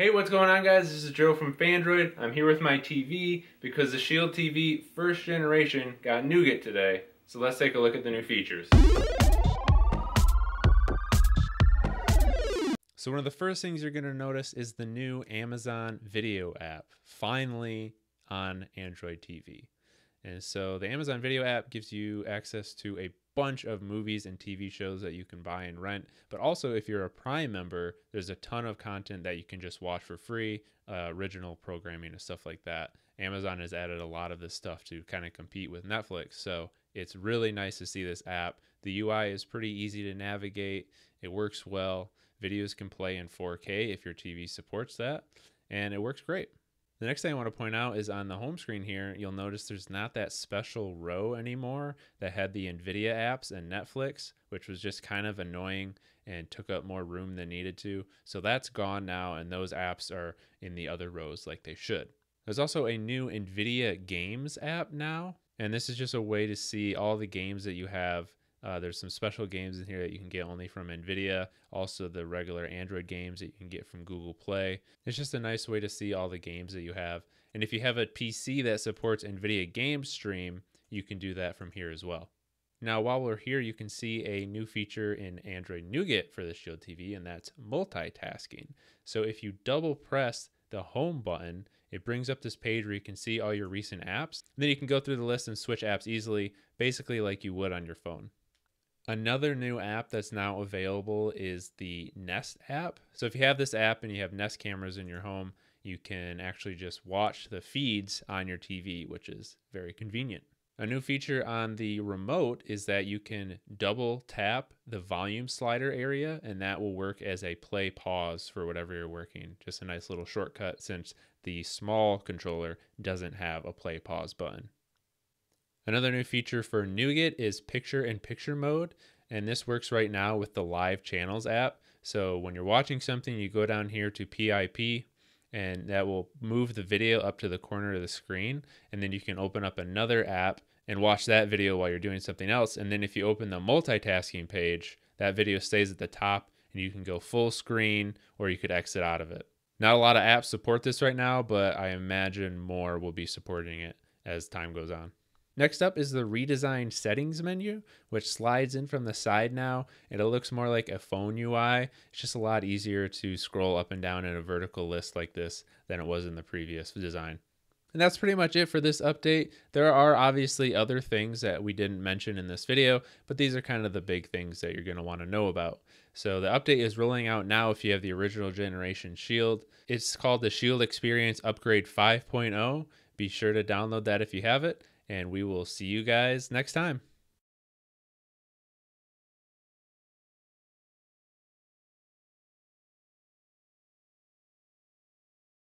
Hey, what's going on, guys? This is Joe from Fandroid. I'm here with my TV because the Shield TV first generation got Nougat today. So let's take a look at the new features. So one of the first things you're going to notice is the new Amazon Video app, finally on Android TV. And so the Amazon Video app gives you access to a bunch of movies and TV shows that you can buy and rent. But also, if you're a Prime member, there's a ton of content that you can just watch for free, original programming and stuff like that. Amazon has added a lot of this stuff to kind of compete with Netflix. So it's really nice to see this app. The UI is pretty easy to navigate. It works well. Videos can play in 4K if your TV supports that, and it works great. The next thing I want to point out is on the home screen here, you'll notice there's not that special row anymore that had the Nvidia apps and Netflix, which was just kind of annoying and took up more room than needed to. So that's gone now, and those apps are in the other rows like they should. There's also a new Nvidia Games app now, and this is just a way to see all the games that you have. There's some special games in here that you can get only from Nvidia, also the regular Android games that you can get from Google Play. It's just a nice way to see all the games that you have. And if you have a PC that supports Nvidia Game Stream, you can do that from here as well. Now, while we're here, you can see a new feature in Android Nougat for the Shield TV, and that's multitasking. So if you double press the home button, it brings up this page where you can see all your recent apps. And then you can go through the list and switch apps easily, basically like you would on your phone. Another new app that's now available is the Nest app. So if you have this app and you have Nest cameras in your home, you can actually just watch the feeds on your TV, which is very convenient. A new feature on the remote is that you can double tap the volume slider area, and that will work as a play pause for whatever you're working. Just a nice little shortcut since the small controller doesn't have a play pause button. Another new feature for Nougat is picture-in-picture mode, and this works right now with the Live Channels app. So when you're watching something, you go down here to PIP, and that will move the video up to the corner of the screen, and then you can open up another app and watch that video while you're doing something else. And then if you open the multitasking page, that video stays at the top, and you can go full screen, or you could exit out of it. Not a lot of apps support this right now, but I imagine more will be supporting it as time goes on. Next up is the redesigned settings menu, which slides in from the side now, and it looks more like a phone UI. It's just a lot easier to scroll up and down in a vertical list like this than it was in the previous design. And that's pretty much it for this update. There are obviously other things that we didn't mention in this video, but these are kind of the big things that you're going to want to know about. So the update is rolling out now if you have the original generation Shield. It's called the Shield Experience Upgrade 5.0. Be sure to download that if you have it. And we will see you guys next time.